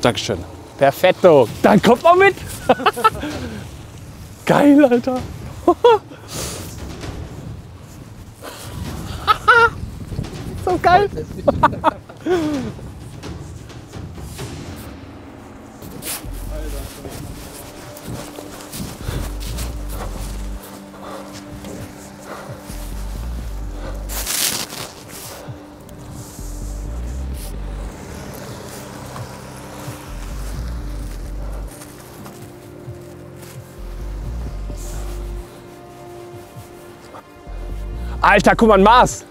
Dankeschön. Perfetto. Dann kommt man mit. Geil, Alter. So geil. Alter, guck mal, ein Mars.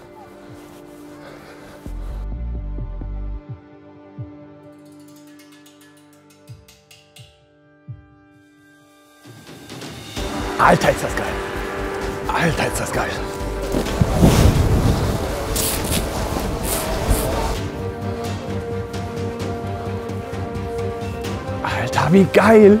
Alter, ist das geil. Alter, ist das geil. Alter, wie geil.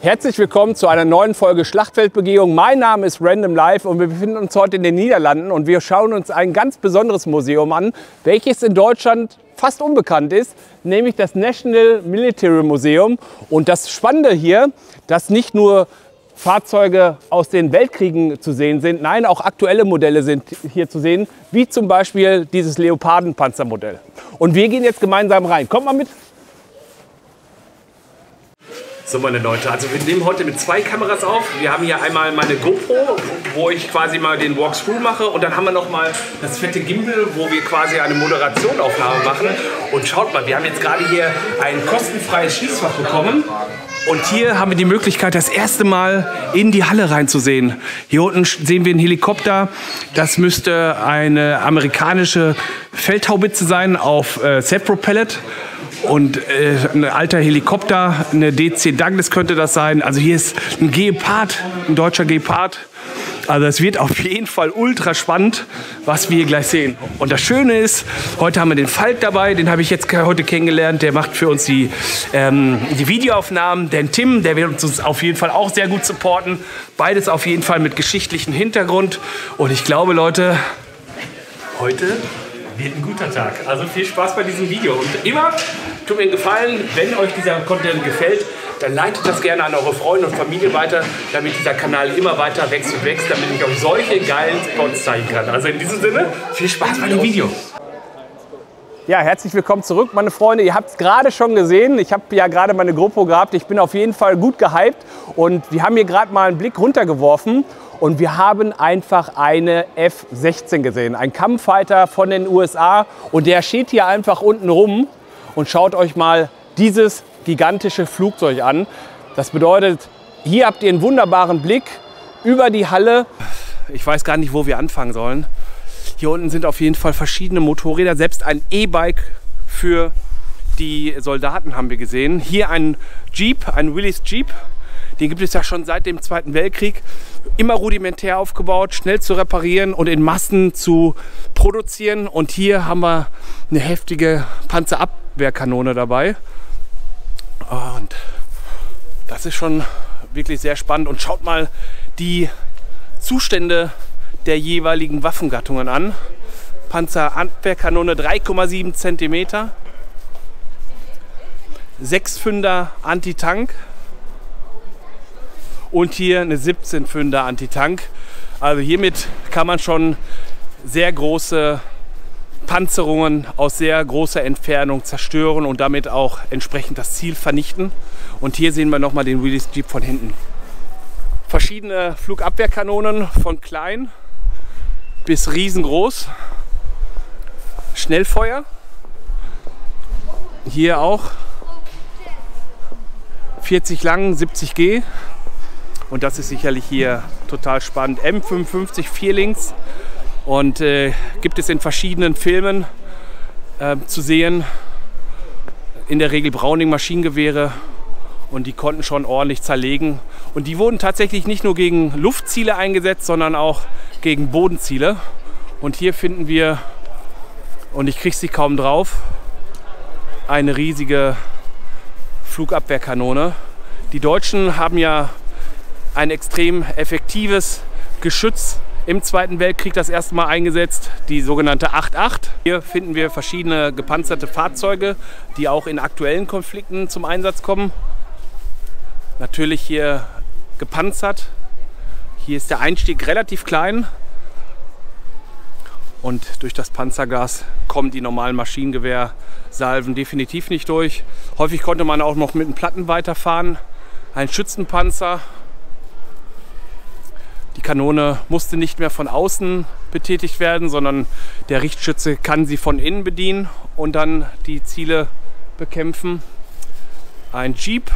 Herzlich willkommen zu einer neuen Folge Schlachtfeldbegehung. Mein Name ist Random Life und wir befinden uns heute in den Niederlanden und wir schauen uns ein ganz besonderes Museum an, welches in Deutschland fast unbekannt ist, nämlich das National Military Museum. Und das Spannende hier, dass nicht nur Fahrzeuge aus den Weltkriegen zu sehen sind, nein, auch aktuelle Modelle sind hier zu sehen, wie zum Beispiel dieses Leopardenpanzermodell. Und wir gehen jetzt gemeinsam rein. Kommt mal mit! So, meine Leute, also wir nehmen heute mit zwei Kameras auf. Wir haben hier einmal meine GoPro, wo ich quasi mal den Walkthrough mache. Und dann haben wir nochmal das fette Gimbal, wo wir quasi eine Moderationaufnahme machen. Und schaut mal, wir haben jetzt gerade hier ein kostenfreies Schießfach bekommen. Und hier haben wir die Möglichkeit, das erste Mal in die Halle reinzusehen. Hier unten sehen wir einen Helikopter. Das müsste eine amerikanische Feldhaubitze sein auf Self-Propellet. Und ein alter Helikopter, eine DC Douglas könnte das sein. Also hier ist ein Gepard, ein deutscher Gepard. Also es wird auf jeden Fall ultra spannend, was wir hier gleich sehen. Und das Schöne ist, heute haben wir den Falk dabei, den habe ich jetzt heute kennengelernt. Der macht für uns die Videoaufnahmen. Den Tim, der wird uns auf jeden Fall auch sehr gut supporten. Beides auf jeden Fall mit geschichtlichem Hintergrund. Und ich glaube, Leute, heute wird ein guter Tag. Also viel Spaß bei diesem Video. Und immer tut mir einen Gefallen, wenn euch dieser Content gefällt, dann leitet das gerne an eure Freunde und Familie weiter, damit dieser Kanal immer weiter wächst und wächst, damit ich euch solche geilen Spots zeigen kann. Also in diesem Sinne, viel Spaß bei dem Video. Ja, herzlich willkommen zurück, meine Freunde. Ihr habt es gerade schon gesehen. Ich habe ja gerade meine GoPro gehabt. Ich bin auf jeden Fall gut gehypt. Und wir haben hier gerade mal einen Blick runtergeworfen. Und wir haben einfach eine F-16 gesehen. Ein Kampffighter von den USA. Und der steht hier einfach unten rum. Und schaut euch mal dieses gigantische Flugzeug an. Das bedeutet, hier habt ihr einen wunderbaren Blick über die Halle. Ich weiß gar nicht, wo wir anfangen sollen. Hier unten sind auf jeden Fall verschiedene Motorräder, selbst ein E-Bike für die Soldaten haben wir gesehen. Hier ein Jeep, ein Willys Jeep, den gibt es ja schon seit dem Zweiten Weltkrieg. Immer rudimentär aufgebaut, schnell zu reparieren und in Massen zu produzieren. Und hier haben wir eine heftige Panzerabwehrkanone dabei. Und das ist schon wirklich sehr spannend. Und schaut mal die Zustände der jeweiligen Waffengattungen an. Panzerabwehrkanone 3,7 cm, 6-Pfünder Antitank und hier eine 17-Pfünder Antitank. Also hiermit kann man schon sehr große Panzerungen aus sehr großer Entfernung zerstören und damit auch entsprechend das Ziel vernichten. Und hier sehen wir nochmal den Willys Jeep von hinten. Verschiedene Flugabwehrkanonen von klein bis riesengroß. Schnellfeuer. Hier auch 40 lang, 70 G. Und das ist sicherlich hier total spannend. M55 Vierlings. Und gibt es in verschiedenen Filmen zu sehen. In der Regel Browning Maschinengewehre. Und die konnten schon ordentlich zerlegen. Und die wurden tatsächlich nicht nur gegen Luftziele eingesetzt, sondern auch gegen Bodenziele. Und hier finden wir, und ich kriege sie kaum drauf, eine riesige Flugabwehrkanone. Die Deutschen haben ja ein extrem effektives Geschütz im Zweiten Weltkrieg das erste Mal eingesetzt, die sogenannte 8.8. Hier finden wir verschiedene gepanzerte Fahrzeuge, die auch in aktuellen Konflikten zum Einsatz kommen. Natürlich hier gepanzert. Hier ist der Einstieg relativ klein. Und durch das Panzerglas kommen die normalen Maschinengewehrsalven definitiv nicht durch. Häufig konnte man auch noch mit den Platten weiterfahren. Ein Schützenpanzer. Die Kanone musste nicht mehr von außen betätigt werden, sondern der Richtschütze kann sie von innen bedienen und dann die Ziele bekämpfen. Ein Jeep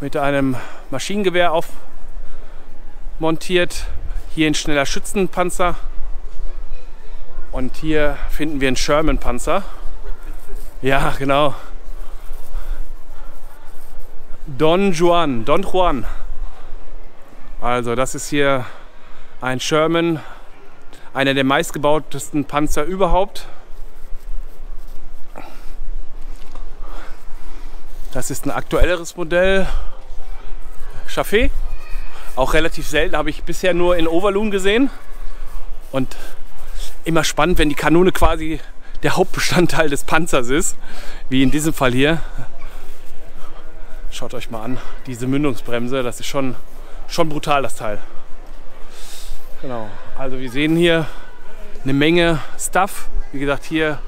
mit einem Maschinengewehr aufmontiert. Hier ein schneller Schützenpanzer. Und hier finden wir einen Sherman-Panzer. Ja, genau. Don Juan. Also das ist hier ein Sherman, einer der meistgebautesten Panzer überhaupt. Das ist ein aktuelleres Modell. Chaffee. Auch relativ selten, habe ich bisher nur in Overloon gesehen. Und immer spannend, wenn die Kanone quasi der Hauptbestandteil des Panzers ist, wie in diesem Fall hier. Schaut euch mal an, diese Mündungsbremse, das ist schon brutal, das Teil. Genau, also wir sehen hier eine Menge Stuff. Wie gesagt, hier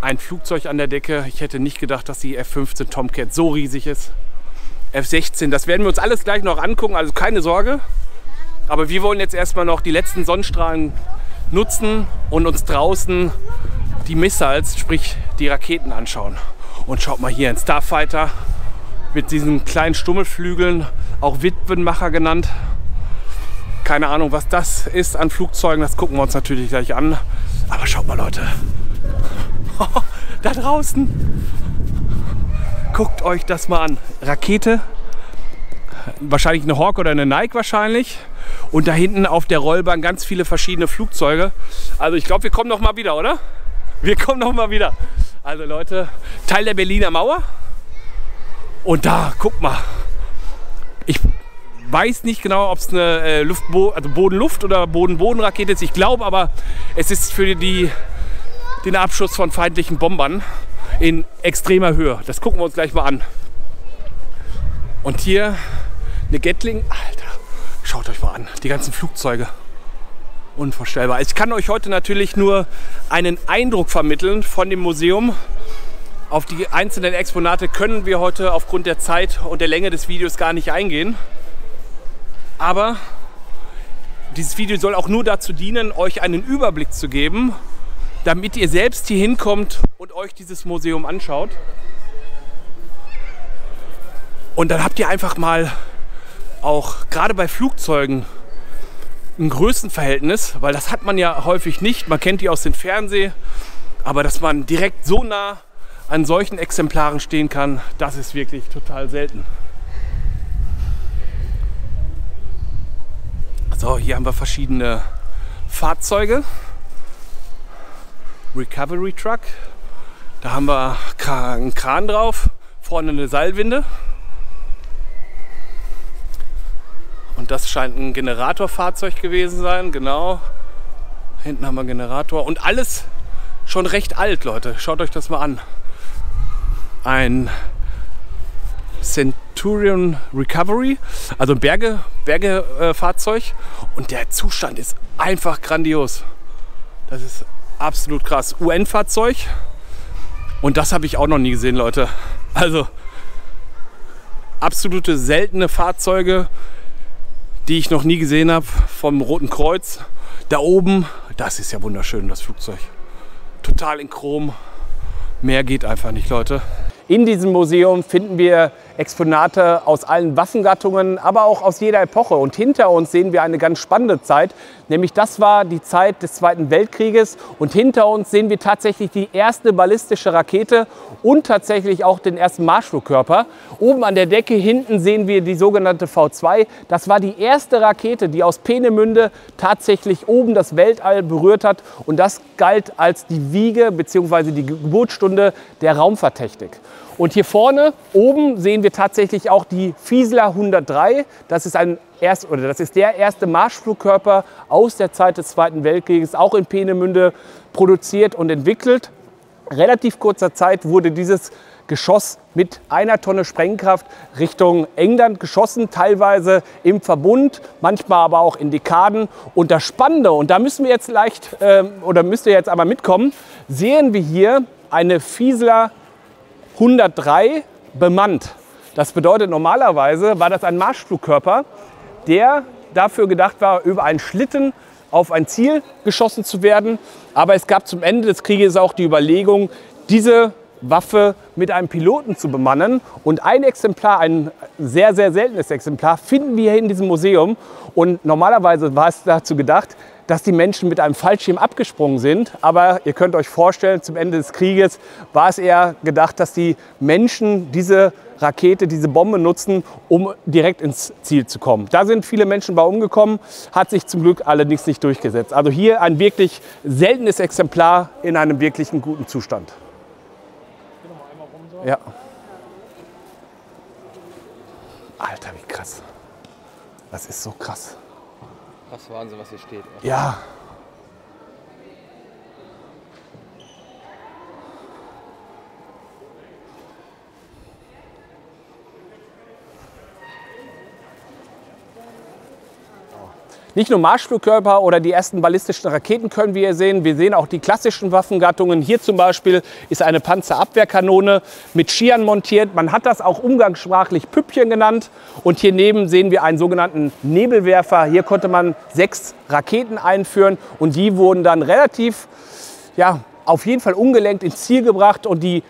ein Flugzeug an der Decke. Ich hätte nicht gedacht, dass die F-15 Tomcat so riesig ist. F-16, das werden wir uns alles gleich noch angucken, also keine Sorge. Aber wir wollen jetzt erstmal noch die letzten Sonnenstrahlen nutzen und uns draußen die Missiles, sprich die Raketen, anschauen. Und schaut mal hier, ein Starfighter mit diesen kleinen Stummelflügeln, auch Witwenmacher genannt. Keine Ahnung, was das ist an Flugzeugen, das gucken wir uns natürlich gleich an. Aber schaut mal, Leute, da draußen, guckt euch das mal an. Rakete, wahrscheinlich eine Hawk oder eine Nike wahrscheinlich. Und da hinten auf der Rollbahn ganz viele verschiedene Flugzeuge. Also ich glaube, wir kommen noch mal wieder, oder? Wir kommen noch mal wieder. Also Leute, Teil der Berliner Mauer. Und da, guck mal. Ich weiß nicht genau, ob es eine Boden-Luft- oder Boden-Boden-Rakete ist. Ich glaube aber, es ist für den Abschuss von feindlichen Bombern in extremer Höhe. Das gucken wir uns gleich mal an. Und hier eine Gatling. Alter. Schaut euch mal an, die ganzen Flugzeuge. Unvorstellbar. Ich kann euch heute natürlich nur einen Eindruck vermitteln von dem Museum. Auf die einzelnen Exponate können wir heute aufgrund der Zeit und der Länge des Videos gar nicht eingehen. Aber dieses Video soll auch nur dazu dienen, euch einen Überblick zu geben, damit ihr selbst hier hinkommt und euch dieses Museum anschaut. Und dann habt ihr einfach mal auch gerade bei Flugzeugen ein Größenverhältnis, weil das hat man ja häufig nicht. Man kennt die aus dem Fernsehen, aber dass man direkt so nah an solchen Exemplaren stehen kann, das ist wirklich total selten. So, hier haben wir verschiedene Fahrzeuge. Recovery Truck. Da haben wir einen Kran drauf, vorne eine Seilwinde. Und das scheint ein Generatorfahrzeug gewesen sein, genau. Hinten haben wir einen Generator und alles schon recht alt, Leute. Schaut euch das mal an. Ein Centurion Recovery, also ein Bergefahrzeug. Und der Zustand ist einfach grandios. Das ist absolut krass. UN-Fahrzeug. Und das habe ich auch noch nie gesehen, Leute. Also absolute seltene Fahrzeuge, die ich noch nie gesehen habe, vom Roten Kreuz. Da oben, das ist ja wunderschön, das Flugzeug. Total in Chrom. Mehr geht einfach nicht, Leute. In diesem Museum finden wir Exponate aus allen Waffengattungen, aber auch aus jeder Epoche. Und hinter uns sehen wir eine ganz spannende Zeit, nämlich das war die Zeit des Zweiten Weltkrieges. Und hinter uns sehen wir tatsächlich die erste ballistische Rakete und tatsächlich auch den ersten Marschflugkörper. Oben an der Decke hinten sehen wir die sogenannte V2. Das war die erste Rakete, die aus Peenemünde tatsächlich oben das Weltall berührt hat. Und das galt als die Wiege bzw. die Geburtsstunde der Raumfahrttechnik. Und hier vorne oben sehen wir tatsächlich auch die Fieseler 103. Das ist der erste Marschflugkörper aus der Zeit des Zweiten Weltkrieges, auch in Peenemünde produziert und entwickelt. Relativ kurzer Zeit wurde dieses Geschoss mit einer Tonne Sprengkraft Richtung England geschossen, teilweise im Verbund, manchmal aber auch in Dekaden. Und das Spannende, und da müssen wir jetzt müsst ihr jetzt einmal mitkommen, sehen wir hier eine Fieseler 103 bemannt. Das bedeutet, normalerweise war das ein Marschflugkörper, der dafür gedacht war, über einen Schlitten auf ein Ziel geschossen zu werden. Aber es gab zum Ende des Krieges auch die Überlegung, diese Waffe mit einem Piloten zu bemannen. Und ein Exemplar, ein sehr, sehr seltenes Exemplar, finden wir hier in diesem Museum. Und normalerweise war es dazu gedacht, dass die Menschen mit einem Fallschirm abgesprungen sind. Aber ihr könnt euch vorstellen, zum Ende des Krieges war es eher gedacht, dass die Menschen diese Rakete, diese Bombe nutzen, um direkt ins Ziel zu kommen. Da sind viele Menschen bei umgekommen, hat sich zum Glück allerdings nicht durchgesetzt. Also hier ein wirklich seltenes Exemplar in einem wirklichen guten Zustand. Ja. Alter, wie krass. Das ist so krass. Das Wahnsinn, was hier steht. Ja. Nicht nur Marschflugkörper oder die ersten ballistischen Raketen können wir hier sehen. Wir sehen auch die klassischen Waffengattungen. Hier zum Beispiel ist eine Panzerabwehrkanone mit Skiern montiert. Man hat das auch umgangssprachlich Püppchen genannt. Und hier neben sehen wir einen sogenannten Nebelwerfer. Hier konnte man 6 Raketen einführen und die wurden dann relativ, ja, auf jeden Fall ungelenkt ins Ziel gebracht. Und die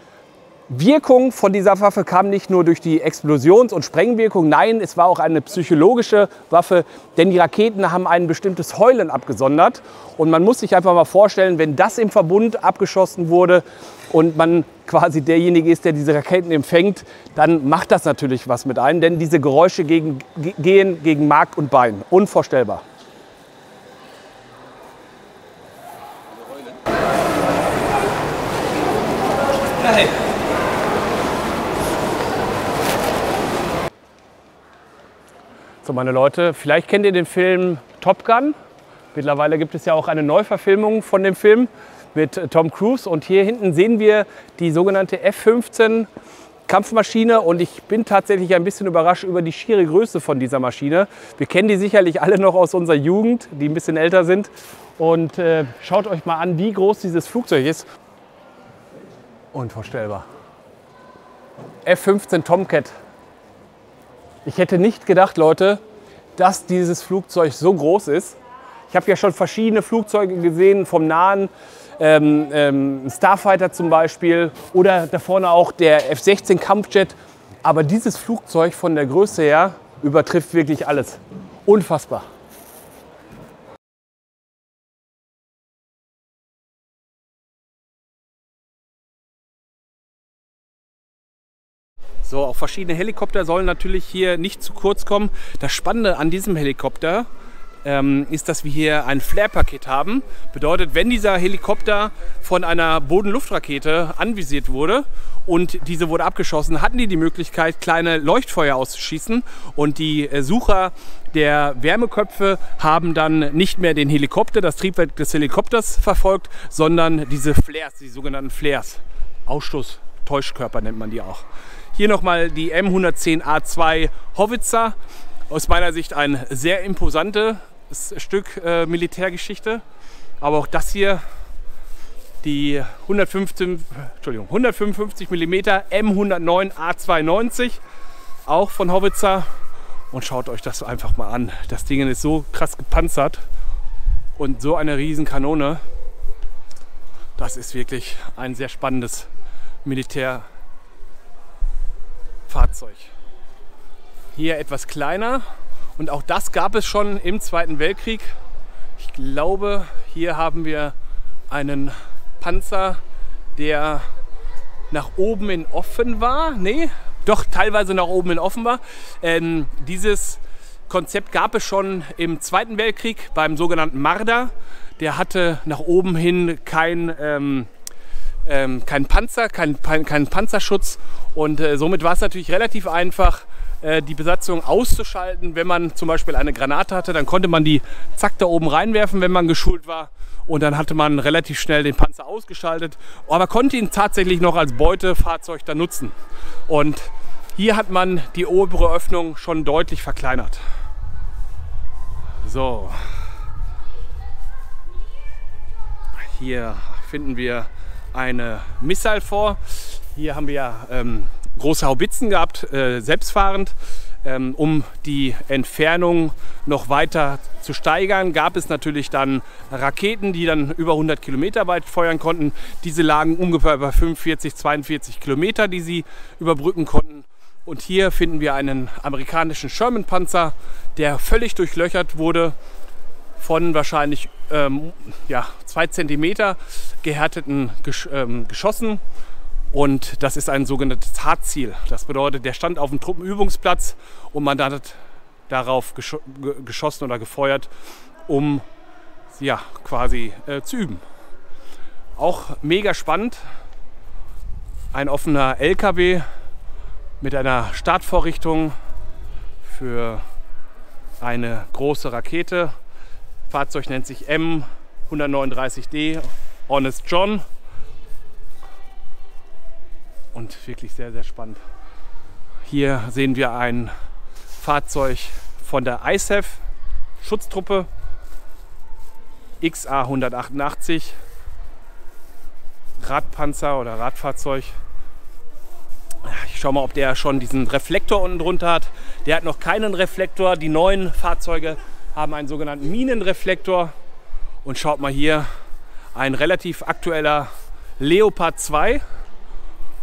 Wirkung von dieser Waffe kam nicht nur durch die Explosions- und Sprengwirkung, nein, es war auch eine psychologische Waffe, denn die Raketen haben ein bestimmtes Heulen abgesondert. Und man muss sich einfach mal vorstellen, wenn das im Verbund abgeschossen wurde und man quasi derjenige ist, der diese Raketen empfängt, dann macht das natürlich was mit einem, denn diese Geräusche gehen gegen Mark und Bein. Unvorstellbar. Hey. So, meine Leute, vielleicht kennt ihr den Film Top Gun. Mittlerweile gibt es ja auch eine Neuverfilmung von dem Film mit Tom Cruise. Und hier hinten sehen wir die sogenannte F-15 Kampfmaschine. Und ich bin tatsächlich ein bisschen überrascht über die schiere Größe von dieser Maschine. Wir kennen die sicherlich alle noch aus unserer Jugend, die ein bisschen älter sind. Und schaut euch mal an, wie groß dieses Flugzeug ist. Unvorstellbar. F-15 Tomcat. Ich hätte nicht gedacht, Leute, dass dieses Flugzeug so groß ist. Ich habe ja schon verschiedene Flugzeuge gesehen, vom Nahen, Starfighter zum Beispiel oder da vorne auch der F-16 Kampfjet. Aber dieses Flugzeug von der Größe her übertrifft wirklich alles. Unfassbar. So, auch verschiedene Helikopter sollen natürlich hier nicht zu kurz kommen. Das Spannende an diesem Helikopter ist, dass wir hier ein Flare-Paket haben. Bedeutet, wenn dieser Helikopter von einer Boden-Luft-Rakete anvisiert wurde und diese wurde abgeschossen, hatten die die Möglichkeit, kleine Leuchtfeuer auszuschießen. Und die Sucher der Wärmeköpfe haben dann nicht mehr den Helikopter, das Triebwerk des Helikopters verfolgt, sondern diese Flares, die sogenannten Flares. Ausschlusstäuschkörper nennt man die auch. Hier nochmal die M110 A2 Howitzer. Aus meiner Sicht ein sehr imposantes Stück Militärgeschichte. Aber auch das hier, die 155 mm M109 A92, auch von Howitzer. Und schaut euch das einfach mal an. Das Ding ist so krass gepanzert und so eine riesen Kanone. Das ist wirklich ein sehr spannendes Militärfahrzeug. hier etwas kleiner. Und auch das gab es schon im Zweiten Weltkrieg. Ich glaube, hier haben wir einen Panzer, der nach oben in offen war. Nee, doch teilweise nach oben in offen war. Dieses Konzept gab es schon im Zweiten Weltkrieg beim sogenannten Marder. Der hatte nach oben hin kein Panzer, kein Panzerschutz. Und somit war es natürlich relativ einfach, die Besatzung auszuschalten. Wenn man zum Beispiel eine Granate hatte, dann konnte man die zack da oben reinwerfen, wenn man geschult war. Und dann hatte man relativ schnell den Panzer ausgeschaltet, aber konnte ihn tatsächlich noch als Beutefahrzeug dann nutzen. Und hier hat man die obere Öffnung schon deutlich verkleinert. So. Hier finden wir eine Missile vor. Hier haben wir große Haubitzen gehabt, selbstfahrend. Um die Entfernung noch weiter zu steigern, gab es natürlich dann Raketen, die dann über 100 Kilometer weit feuern konnten. Diese lagen ungefähr bei 45, 42 Kilometer, die sie überbrücken konnten. Und hier finden wir einen amerikanischen Sherman-Panzer, der völlig durchlöchert wurde von wahrscheinlich 2 Zentimeter gehärteten Geschossen. Und das ist ein sogenanntes Hartziel. Das bedeutet, der stand auf dem Truppenübungsplatz und man hat darauf geschossen oder gefeuert, um ja, quasi zu üben. Auch mega spannend. Ein offener LKW mit einer Startvorrichtung für eine große Rakete. Das Fahrzeug nennt sich M139D Honest John. Und wirklich sehr, sehr spannend. Hier sehen wir ein Fahrzeug von der ISAF, Schutztruppe, XA 188, Radpanzer oder Radfahrzeug. Ich schaue mal, ob der schon diesen Reflektor unten drunter hat. Der hat noch keinen Reflektor. Die neuen Fahrzeuge haben einen sogenannten Minenreflektor. Und schaut mal hier, ein relativ aktueller Leopard 2.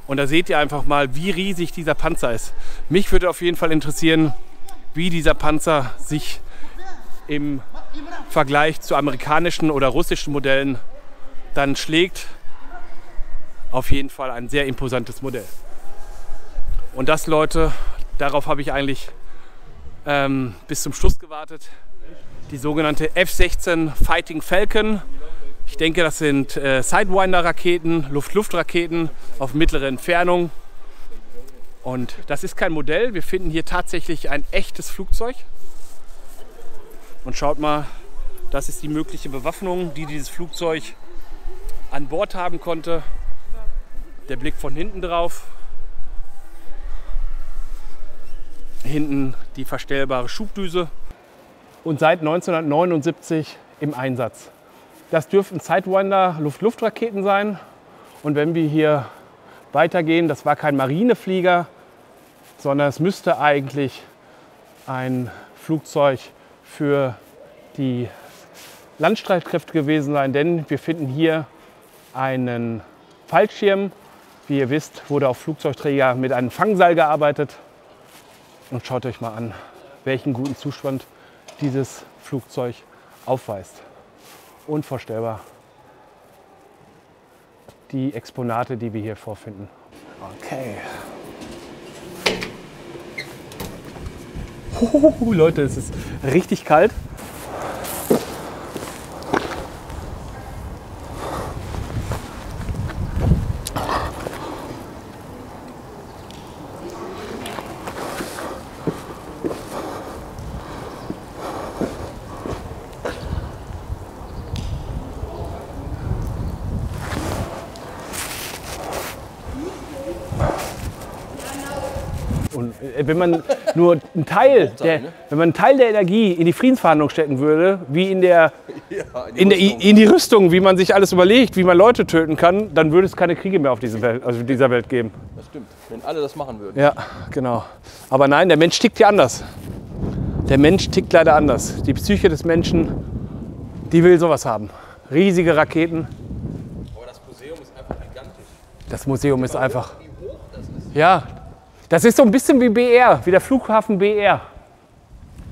Und da seht ihr einfach mal, wie riesig dieser Panzer ist. Mich würde auf jeden Fall interessieren, wie dieser Panzer sich im Vergleich zu amerikanischen oder russischen Modellen dann schlägt. Auf jeden Fall ein sehr imposantes Modell. Und das, Leute, darauf habe ich eigentlich bis zum Schluss gewartet. Die sogenannte F-16 Fighting Falcon. Ich denke, das sind Sidewinder-Raketen, Luft-Luft-Raketen auf mittlere Entfernung. Und das ist kein Modell. Wir finden hier tatsächlich ein echtes Flugzeug. Und schaut mal, das ist die mögliche Bewaffnung, die dieses Flugzeug an Bord haben konnte. Der Blick von hinten drauf. Hinten die verstellbare Schubdüse. Und seit 1979 im Einsatz. Das dürften Sidewinder Luft-Luft-Raketen sein. Und wenn wir hier weitergehen, das war kein Marineflieger, sondern es müsste eigentlich ein Flugzeug für die Landstreitkräfte gewesen sein, denn wir finden hier einen Fallschirm. Wie ihr wisst, wurde auf Flugzeugträger mit einem Fangseil gearbeitet. Und schaut euch mal an, welchen guten Zustand dieses Flugzeug aufweist. Unvorstellbar, die Exponate, die wir hier vorfinden. Okay. Hohoho, Leute, es ist richtig kalt. Wenn man nur einen Teil der, wenn man einen Teil der Energie in die Friedensverhandlung stecken würde, wie in die Rüstung, wie man sich alles überlegt, wie man Leute töten kann, dann würde es keine Kriege mehr auf dieser Welt geben. Das stimmt, wenn alle das machen würden. Ja, genau. Aber nein, der Mensch tickt ja anders. Der Mensch tickt leider anders. Die Psyche des Menschen, die will sowas haben. Riesige Raketen. Aber das Museum ist einfach gigantisch. Das Museum ist einfach... Wie hoch das ist. Ja. Das ist so ein bisschen wie BR, wie der Flughafen BR.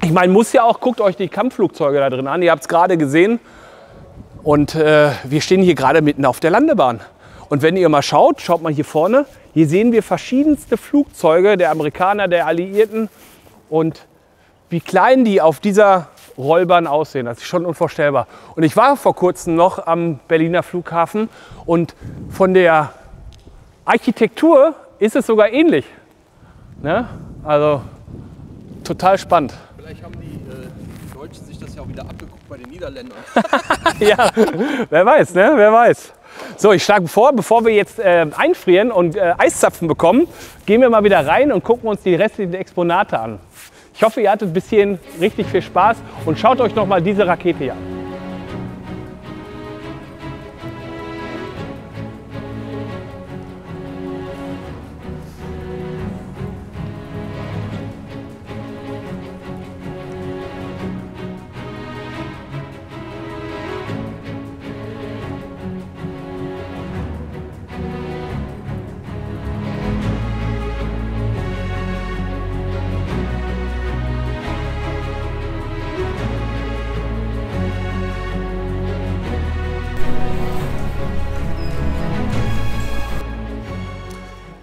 Ich meine, muss ja auch, guckt euch die Kampfflugzeuge da drin an, ihr habt es gerade gesehen. Und wir stehen hier gerade mitten auf der Landebahn. Und wenn ihr mal schaut, schaut mal hier vorne, hier sehen wir verschiedenste Flugzeuge der Amerikaner, der Alliierten und wie klein die auf dieser Rollbahn aussehen. Das ist schon unvorstellbar. Und ich war vor kurzem noch am Berliner Flughafen und von der Architektur ist es sogar ähnlich. Ne? Also total spannend. Vielleicht haben die Deutschen sich das ja auch wieder abgeguckt bei den Niederländern. Ja, wer weiß, ne? Wer weiß. So, ich schlage vor, bevor wir jetzt einfrieren und Eiszapfen bekommen, gehen wir mal wieder rein und gucken uns die restlichen Exponate an. Ich hoffe, ihr hattet bis hierhin richtig viel Spaß und schaut euch noch mal diese Rakete hier an.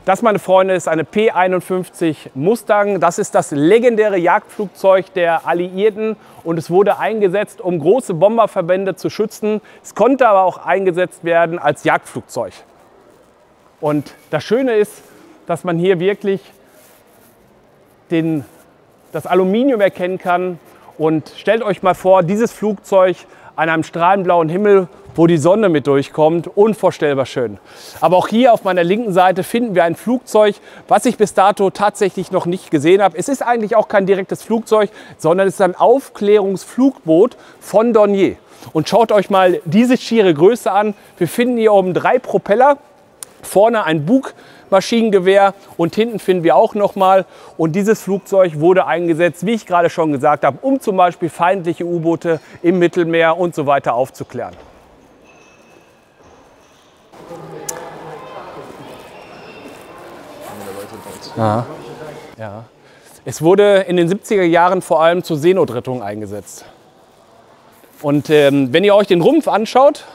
Das, meine Freunde, ist eine P-51 Mustang. Das ist das legendäre Jagdflugzeug der Alliierten und es wurde eingesetzt, um große Bomberverbände zu schützen. Es konnte aber auch eingesetzt werden als Jagdflugzeug. Und das Schöne ist, dass man hier wirklich das Aluminium erkennen kann. Und stellt euch mal vor, dieses Flugzeug an einem strahlend blauen Himmel, wo die Sonne mit durchkommt. Unvorstellbar schön. Aber auch hier auf meiner linken Seite finden wir ein Flugzeug, was ich bis dato tatsächlich noch nicht gesehen habe. Es ist eigentlich auch kein direktes Flugzeug, sondern es ist ein Aufklärungsflugboot von Dornier. Und schaut euch mal diese schiere Größe an. Wir finden hier oben 3 Propeller, vorne ein Bugmaschinengewehr und hinten finden wir auch nochmal. Und dieses Flugzeug wurde eingesetzt, wie ich gerade schon gesagt habe, um zum Beispiel feindliche U-Boote im Mittelmeer und so weiter aufzuklären. Aha. Ja. Es wurde in den 70er Jahren vor allem zur Seenotrettung eingesetzt. Und wenn ihr euch den Rumpf anschaut,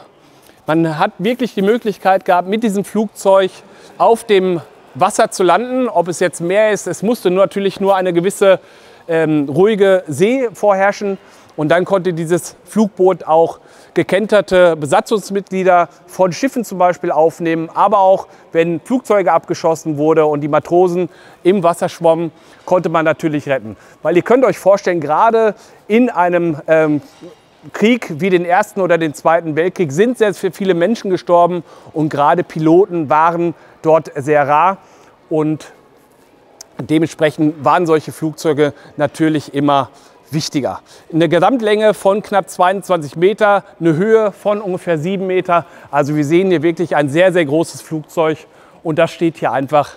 man hat wirklich die Möglichkeit gehabt, mit diesem Flugzeug auf dem Wasser zu landen, ob es jetzt Meer ist. Es musste natürlich nur eine gewisse ruhige See vorherrschen. Und dann konnte dieses Flugboot auch gekenterte Besatzungsmitglieder von Schiffen zum Beispiel aufnehmen. Aber auch, wenn Flugzeuge abgeschossen wurden und die Matrosen im Wasser schwommen, konnte man natürlich retten. Weil ihr könnt euch vorstellen, gerade in einem Krieg wie den Ersten oder den Zweiten Weltkrieg sind sehr viele Menschen gestorben. Und gerade Piloten waren dort sehr rar. Und dementsprechend waren solche Flugzeuge natürlich immer wichtiger. Eine Gesamtlänge von knapp 22 Meter, eine Höhe von ungefähr 7 Meter. Also wir sehen hier wirklich ein sehr, sehr großes Flugzeug und das steht hier einfach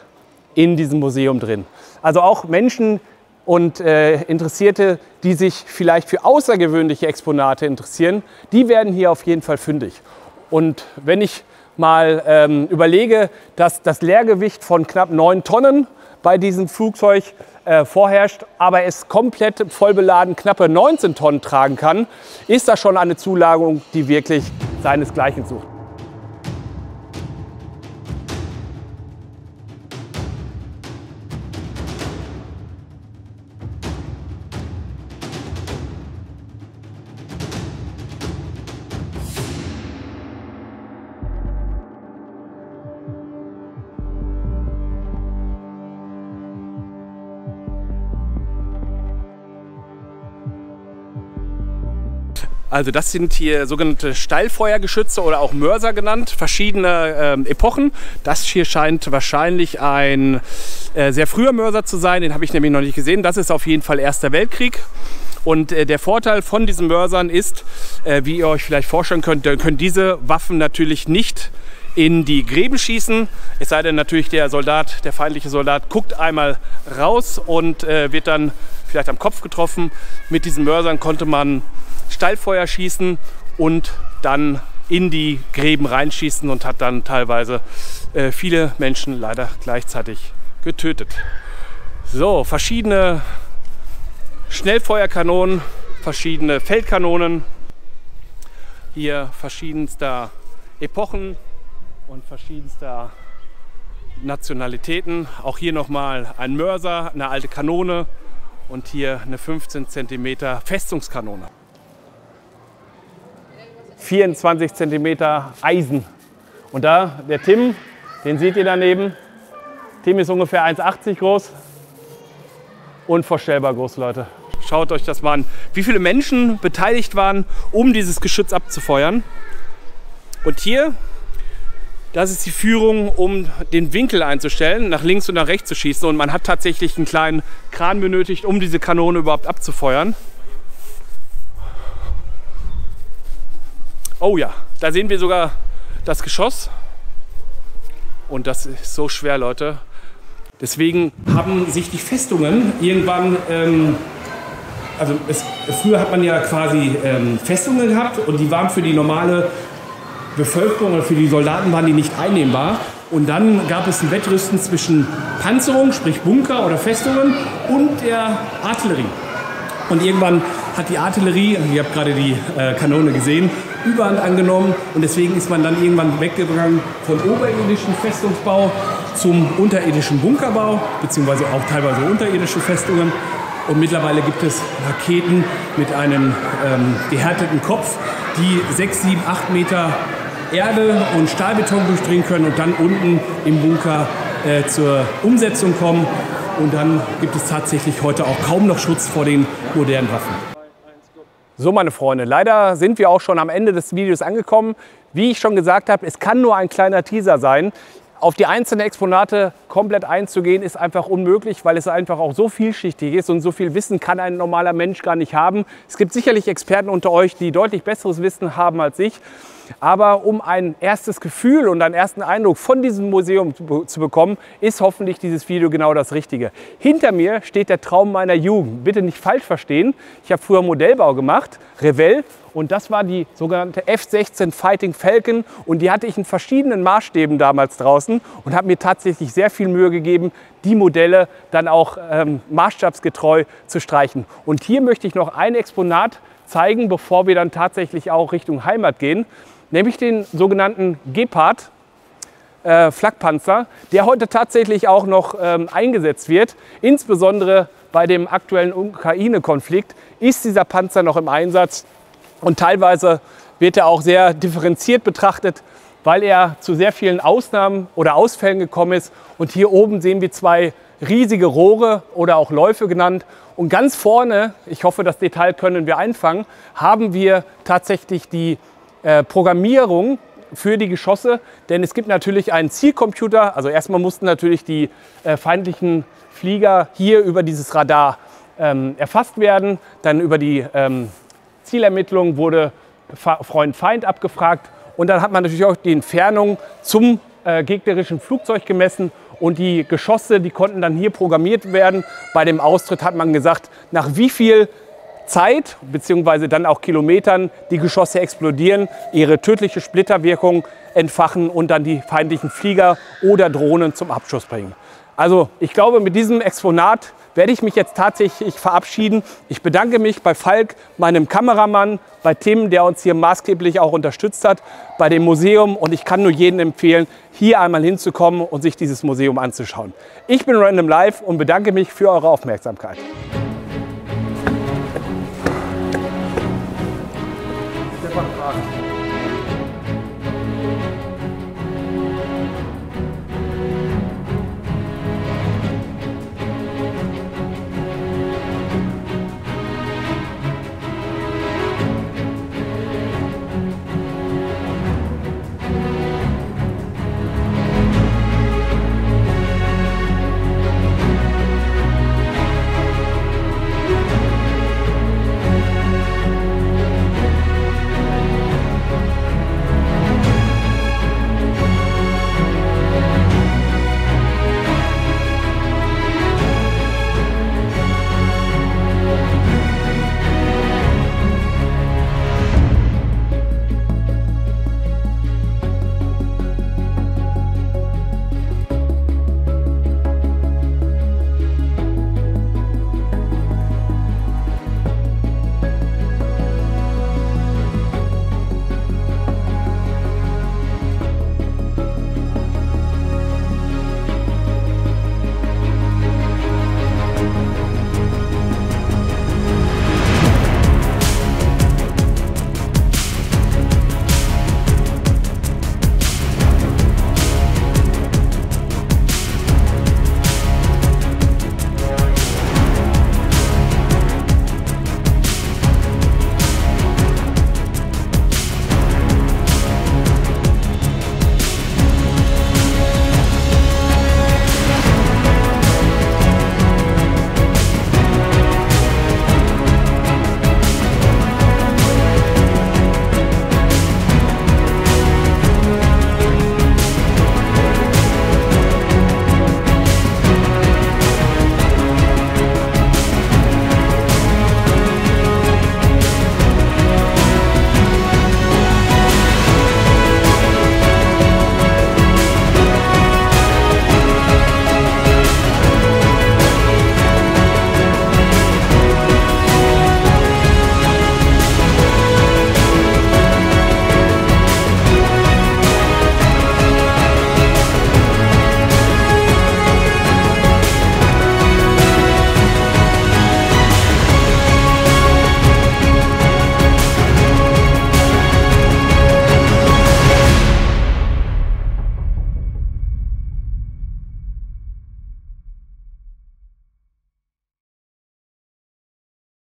in diesem Museum drin. Also auch Menschen und Interessierte, die sich vielleicht für außergewöhnliche Exponate interessieren, die werden hier auf jeden Fall fündig. Und wenn ich mal überlege, dass das Leergewicht von knapp 9 Tonnen bei diesem Flugzeug vorherrscht, aber es komplett voll beladen knappe 19 Tonnen tragen kann, ist das schon eine Zulagerung, die wirklich seinesgleichen sucht. Also das sind hier sogenannte Steilfeuergeschütze oder auch Mörser genannt, verschiedene Epochen. Das hier scheint wahrscheinlich ein sehr früher Mörser zu sein, den habe ich nämlich noch nicht gesehen. Das ist auf jeden Fall Erster Weltkrieg. Und der Vorteil von diesen Mörsern ist, wie ihr euch vielleicht vorstellen könnt, können diese Waffen natürlich nicht in die Gräben schießen. Es sei denn natürlich, der feindliche Soldat guckt einmal raus und wird dann vielleicht am Kopf getroffen. Mit diesen Mörsern konnte man Steilfeuer schießen und dann in die Gräben reinschießen und hat dann teilweise viele Menschen leider gleichzeitig getötet. So, verschiedene Schnellfeuerkanonen, verschiedene Feldkanonen, hier verschiedenster Epochen und verschiedenster Nationalitäten. Auch hier nochmal ein Mörser, eine alte Kanone und hier eine 15 cm Festungskanone. 24 cm Eisen. Und da der Tim, den seht ihr daneben. Tim ist ungefähr 1,80 groß. Unvorstellbar groß, Leute. Schaut euch das mal an, wie viele Menschen beteiligt waren, um dieses Geschütz abzufeuern. Und hier, das ist die Führung, um den Winkel einzustellen, nach links und nach rechts zu schießen. Und man hat tatsächlich einen kleinen Kran benötigt, um diese Kanone überhaupt abzufeuern. Oh ja, da sehen wir sogar das Geschoss. Und das ist so schwer, Leute. Deswegen haben sich die Festungen irgendwann, früher hat man ja quasi Festungen gehabt und die waren für die normale Bevölkerung oder für die Soldaten waren die nicht einnehmbar. Und dann gab es ein Wettrüsten zwischen Panzerung, sprich Bunker oder Festungen und der Artillerie. Und irgendwann hat die Artillerie, ihr habt gerade die Kanone gesehen, Überhand angenommen und deswegen ist man dann irgendwann weggegangen von oberirdischen Festungsbau zum unterirdischen Bunkerbau, beziehungsweise auch teilweise unterirdische Festungen. Und mittlerweile gibt es Raketen mit einem gehärteten Kopf, die 6, 7, 8 Meter Erde und Stahlbeton durchdringen können und dann unten im Bunker zur Umsetzung kommen. Und dann gibt es tatsächlich heute auch kaum noch Schutz vor den modernen Waffen. So, meine Freunde, leider sind wir auch schon am Ende des Videos angekommen. Wie ich schon gesagt habe, es kann nur ein kleiner Teaser sein. Auf die einzelnen Exponate komplett einzugehen, ist einfach unmöglich, weil es einfach auch so vielschichtig ist und so viel Wissen kann ein normaler Mensch gar nicht haben. Es gibt sicherlich Experten unter euch, die deutlich besseres Wissen haben als ich. Aber um ein erstes Gefühl und einen ersten Eindruck von diesem Museum zu bekommen, ist hoffentlich dieses Video genau das Richtige. Hinter mir steht der Traum meiner Jugend. Bitte nicht falsch verstehen. Ich habe früher Modellbau gemacht, Revell. Und das war die sogenannte F-16 Fighting Falcon. Und die hatte ich in verschiedenen Maßstäben damals draußen und habe mir tatsächlich sehr viel Mühe gegeben, die Modelle dann auch maßstabsgetreu zu streichen. Und hier möchte ich noch ein Exponat zeigen, bevor wir dann tatsächlich auch Richtung Heimat gehen. Nämlich den sogenannten Gepard, Flakpanzer, der heute tatsächlich auch noch eingesetzt wird. Insbesondere bei dem aktuellen Ukraine-Konflikt ist dieser Panzer noch im Einsatz. Und teilweise wird er auch sehr differenziert betrachtet, weil er zu sehr vielen Ausnahmen oder Ausfällen gekommen ist. Und hier oben sehen wir zwei riesige Rohre oder auch Läufe genannt. Und ganz vorne, ich hoffe, das Detail können wir einfangen, haben wir tatsächlich die Programmierung für die Geschosse, denn es gibt natürlich einen Zielcomputer. Also erstmal mussten natürlich die feindlichen Flieger hier über dieses Radar erfasst werden. Dann über die Zielermittlung wurde Freund-Feind abgefragt. Und dann hat man natürlich auch die Entfernung zum gegnerischen Flugzeug gemessen. Und die Geschosse, die konnten dann hier programmiert werden. Bei dem Austritt hat man gesagt, nach wie viel Zeit bzw. dann auch Kilometern die Geschosse explodieren, ihre tödliche Splitterwirkung entfachen und dann die feindlichen Flieger oder Drohnen zum Abschuss bringen. Also ich glaube, mit diesem Exponat werde ich mich jetzt tatsächlich verabschieden. Ich bedanke mich bei Falk, meinem Kameramann, bei Tim, der uns hier maßgeblich auch unterstützt hat, bei dem Museum. Und ich kann nur jedem empfehlen, hier einmal hinzukommen und sich dieses Museum anzuschauen. Ich bin Random Life und bedanke mich für eure Aufmerksamkeit. Stefan fragt.